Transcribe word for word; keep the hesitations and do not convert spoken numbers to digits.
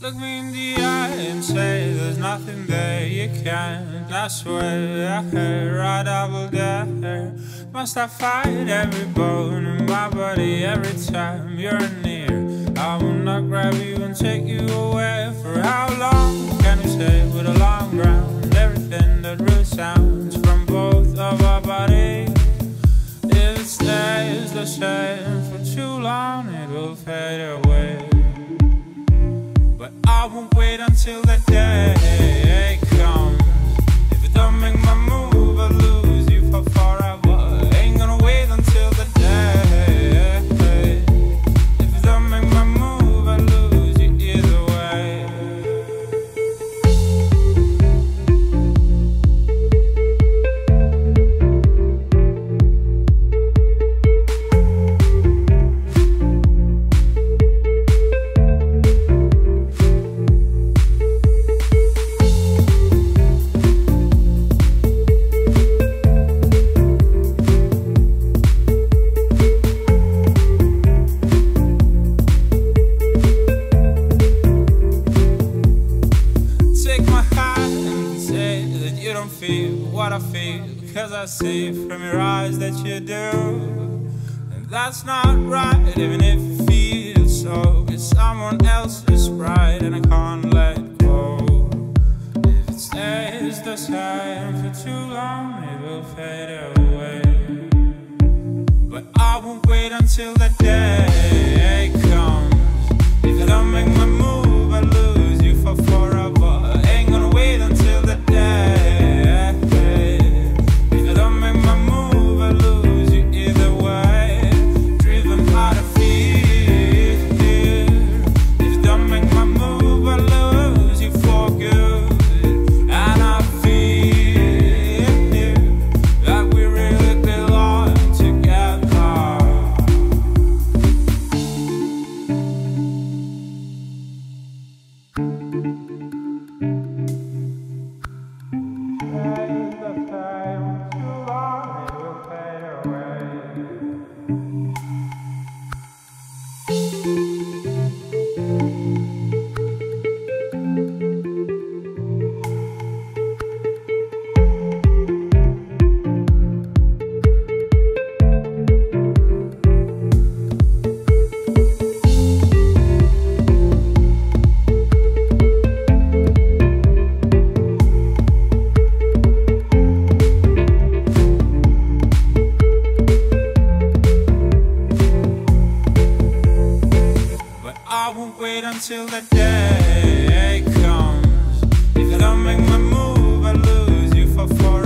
Look me in the eye and say there's nothing there you can't. I swear I heard I double dare. Must I fight every bone in my body every time you're near? I wanna grab you and take you away. For how long can you stay with a long ground? Everything that resounds from both of our bodies. If it stays the same for too long, it will fade away. I won't wait until the day comes. If you don't make my move, I'll lose you for forever. Ain't gonna wait until the day. If you don't make my move, I'll lose you either way. See from your eyes that you do, and that's not right. Even if you feel so, it's someone else's pride, and I can't let go. If it stays the same for too long, it will fade away. But I won't wait until the day comes. If you don't make my move, I'll lose you for forever. Ain't gonna wait until the day. Till the day comes. If you don't make my move, I'll lose you for forever.